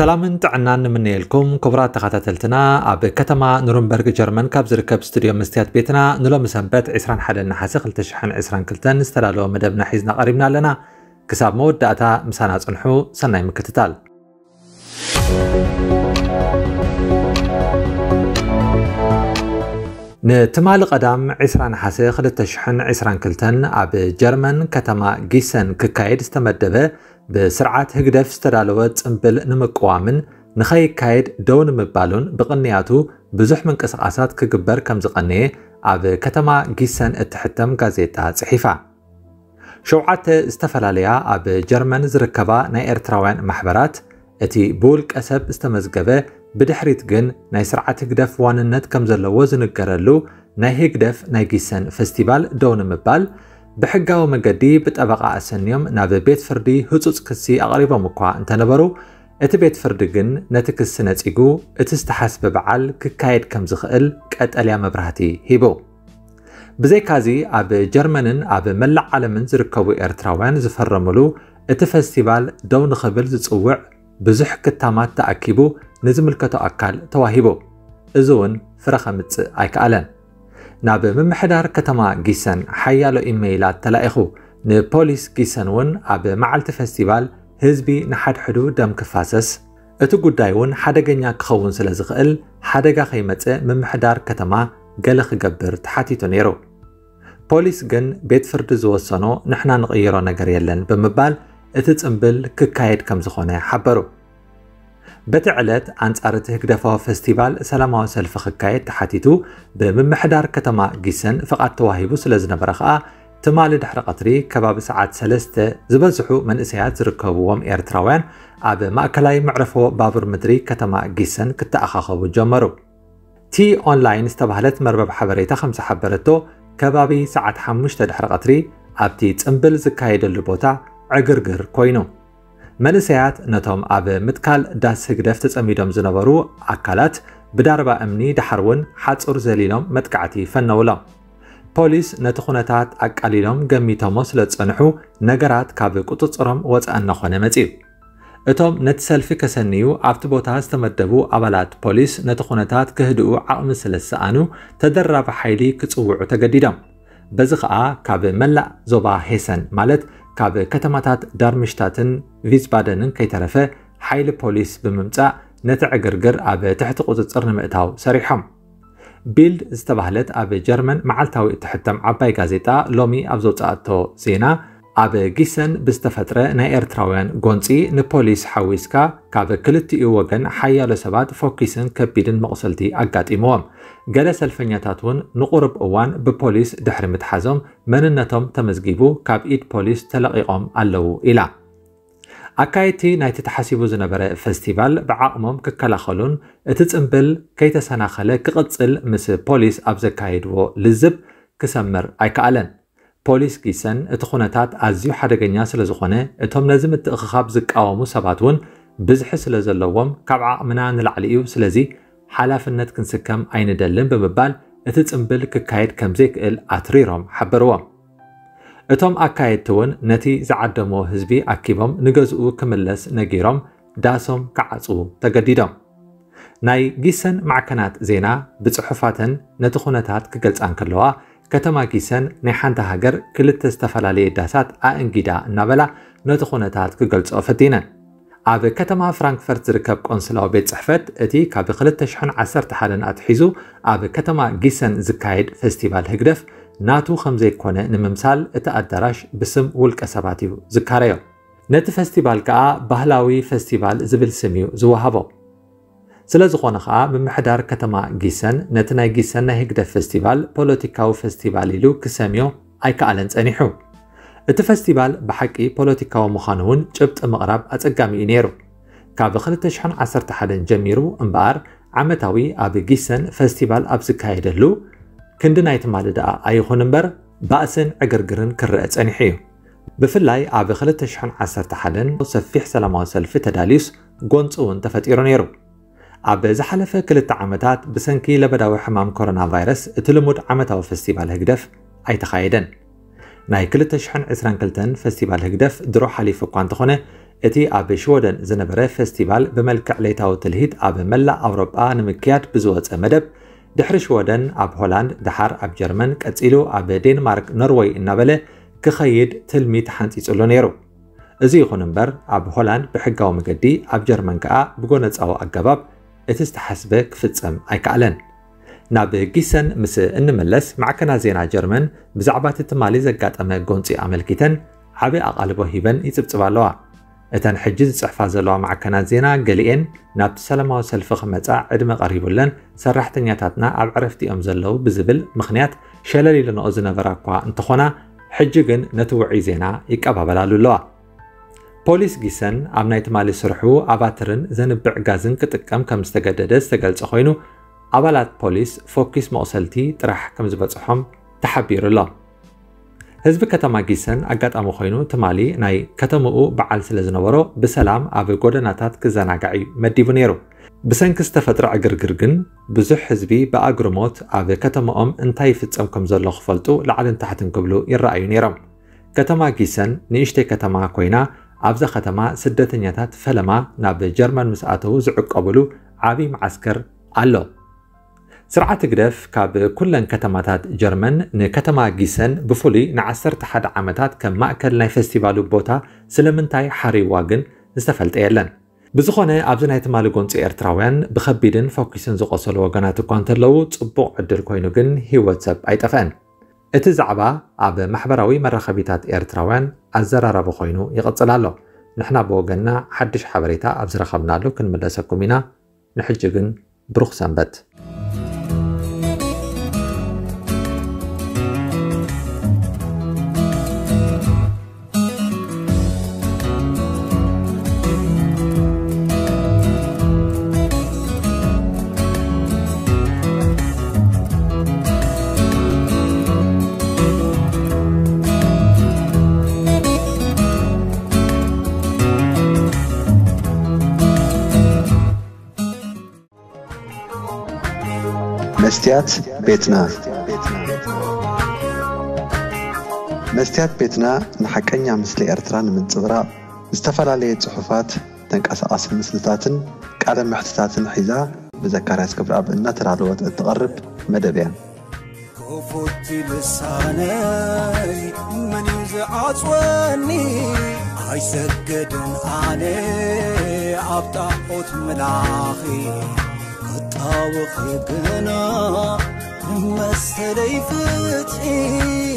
سلام تعنان منيلكم كبرات تخاتلتنا اب كتما نورنبرغ جرمن كاب زركب استوديو مستيات بيتنا نلو مسنبت 21 نحاس 2022 استلالو مدبنا حيزنا قريبنا لنا كساب موداتا مسانا صنحو سناي مكتتال نتمال قدام 20 نحاس 2022 اب جرمن كتما جيسن ككايد استمدبه بسرعة هجدف استدالوات امبل نمقوامن نخاي كايد دون مبالون بقنياتو بزح من قصاصات كجبر كم زقنيه اب كتما جيسن اتحتم غازيتا صحيفه شوعات استفلاليا اب جرمن زركبا ناي ارتراوان محبرات اتي بولك اسب استمزغبه بدحريت جن ناي سرعة هجدف واننت كم زلو زنغرلو ناي هجدف ناي جيسن فيستيفال دون مبال بحقاو مقدي بتابقى أسنيم ناب بيت فردي هتوز كسي أغريبا مقوى انتنبرو ات بيت فردقن نتك السنة إيقو اتستحسب بعال ككايد كمزخقل كأت أليا مبرهتي هيبو بزي كازي اب جرمنن اب ملع عالمن زركوي ارتراوان زفرملو ات فستيفال دون خبل زتقوع بزح كتامات تأكيبو نزملكتو أكال تواهيبو ازون فرخمت ايكالن ناب ممحدار كتما جيسن حيالو إيميلات تلاقيخو نبوليس جيسن ون اب معلت فستيفال هزبي نحد حدو دم كفاسس اتو قدايون حدقنيا كخون سلازغقل حدقا خيمت ممحدار كتما قلخ قبر تحاتيتو نيرو بوليس جن بيت فرد زوصانو نحنا نغيرو نقريلن بمبال اتتنبل ككايد كمزخونه حبرو بتعلت عن أرته كدفا فستيفال سلامة سلفخ كايت تحتيتو بممحدار كتما جيسن فقط تواهيبو سلازنا برخاء تمال دحر قطري كباب ساعات سلسته زبزحو من إسيات زركبوهم إيرتراوان أب مأكلاي معرفو بابر مدري كتما جيسن كتأخخو جمرو تي أونلاين استبهلت مربب حبريتا 5 حبرتو كبابي ساعات 5 دحر قطري أبتي تنبل زكايد اللبوتا عقرقر كوينو منسيات نتوم اب متكال داس هجدف تصميدوم زنبرو اكالات بداربا امني دحرون حصر زليلوم متكعتي فنولم بوليس نتخونتات اقاليلوم غميتوم سلصنحو نغرات كاب قطصرم وصان خونه مصيب اتوم نتسلفي كسنيو ابت بوتا استمدبو ابالات بوليس نتخونتات كهدو عقم سلسانو تدرب حيلي كصوعو تجديدم بزخا كاب ملا زوبا هيسن مالت كاب كتماتات دارمشتاتن فيزبادنن كيترفه حيل بوليس بممتع نتعقرقر اب تحت قوتر مئتاو سريحهم بيلد استبهلت اب جرمن معلتاو تحتم عباي غازيتا لومي ابزوطاتو زينا اب جيسن بستفتره نا ايرتراوان غونسي نبوليس حويسكا كاب كلتي وغن حيال سبات فوكيسن كبيدن مقسلتي اغاطيموم غله سلفنياتاتون نقرب اوان ببوليس دحر متحازم مننتهم تمزغيبو كاب ايد بوليس تلقيقوم اللو الى اكايتي نايت تحاسيبو زنبره فستيفال بعقمهم ككلاخلون اتتصمبل كيتسناخله كقصل مس بوليس ابزكايدو لزب كسمر ايكالن بوليس جيسن اتخونتات ازيو حدقنيا سلازخونه اتهم لازم اتخخاب زقاومو سباتون بزح سلازلوم كاب عقمنا نلعليو سلازي حلافنت كنسكم عين دلم بمبال اتتصمبل ككايد كمزيكل اتريرم حبروم اتهم اكايتون نتي زعدمو حزبي اكيبم نغزو كملس نغيرم داسوم كعصو تجديدم ناي جيسن معكنات زينا بصحفاتن نتخونتات كجلصان كلوا كتما جيسن ناي حانتا هاجر كلت استفلالي داسات انغيدا نابلا نتخونتات كجلصو فتينا اب كتما فرانكفورت زركب قنصلاو بيت صحفت اتي كاب 2010 حالن اتحيزو اب كتما جيسن زكايد فيستيفال هجدف ناتو خمزي كونه نممسال اتادراش بسم ولك سباتيو ذكاريو نت فستيفال كا بهلاوي فستيفال زبل سميو زوهابو سلاز خونه خا بمحدار كتما جيسن نت ناي جيسن ناي هجد فستيفال بوليتيكاو فستيفال لو كسميو ايكالن صنيحو ات فستيفال بحقي بوليتيكاو مخانون جبت مقرب اصقامي نيرو كا بخلتشحن 11 جميرو امبار عمتاوي اب جيسن فستيفال ابزكايدلو كندنا يتمالد اي خنبر باسن عقرقرن كرئت انحيو بفلاي اب خلت شحن 10 حدن صفيح سلامه سلف تداليس غونصون تفطيرو نيرو اب زحلفه كلت عمتات بسنكي لبداوي حمام كورونا فيروس تلمود عمتاو فستيفال هجدف اي تخايدن ناي كلت شحن 22 فستيفال هجدف درو حليف كوانتخونه اتی آب شودن زنبره فستیوال به ملک لیتاو تلهید آب ملا اروپا نمکیات بزودت امدب دحر شودن آب هلند دحر آب جرمن کتیلو آب دنمارک نروی نبله كخيد تلميت حانت يتقلو نيرو ازي خوننبر عب هولاند بحقاو مقدي عب جرمن كاا بقونت او اقباب اتستحسبه كفتسام اي كعلن ناب جيسن مسي انملس معكنا زينا جرمن بزعبات التمالي زقات اما قونتي عملكيتن عبي اقالبو هيبن يتبتبالوا اتن حجز صحفازلوا معكنا زينا قليين ناب سلامو سلفخ متاع عدم قريبولن سرحتنياتنا عب عرفتي ام زلو بزبل مخنيات شلالي لنو زنبراكوا انتخونا حججن نتوعي زينا يكابابلا لولوا بوليس جيسن عمنايت مالي سرحو عباترن زنبع غازن كتكم كم استقدد استقلت اخوينو عبالات بوليس فوكيس مؤسلتي ترح كم زبطحهم تحبير الله هزب كتما جيسن اقات امخوينو تمالي ناي كتمو بعال سلزنورو بسلام عبو قدناتات كزناقعي مديفو نيرو بسنك استفتر عقرقرقن بزح حزبي بأقرموت عبي كتما انتاي فتسامكم زلو خفلتو لعلن تحتن قبلو يرأيو نيرم كتما جيسن نيشتي كتما كوينا عبزا ختما سدتنياتات فلما نابي جرمن مساعته زعق قبلو عبي معسكر ألو سرعة قدف كاب كلن كتماتات جرمن نكتما جيسن بفولي نعسر تحد عامتات كم مأكل ناي فستيفالو بوتا سلمنتاي حاري واقن استفلت ايرلن بزخونه عبزنا يتمالو قنت إرتراوان بخبيدن فوكسن زقصل وغنات قانتلو تبوع عدل كوينوغن هي واتساب ايتفان اتزعبا عب محبراوي مرخبيتات إرتراوان الزرارة بخوينو يغطلالو نحنا بوغنا حدش حبريتا عبزر خبنالو كن ملاسكمينا نحجقن بروخ سنبت መስትያት ቤትና ንሓቀኛ ምስሊ ኤርትራን ምንጽብራቕ ዝተፈላለዩ ጽሑፋት ተንቀሳቐስ ምስልታትን ቃለ ምሕትታትን ሒዛ ብዘካርያስ ክብረ ኣብ እናተራለወት እትቐርብ መደብያ ኮፎቲ ልሳነይ መን ይዝዓጽወኒ ኣይሰገድን ኣነ ኣብ ጣዖት መላኺ أو خيبنا ما سليفتي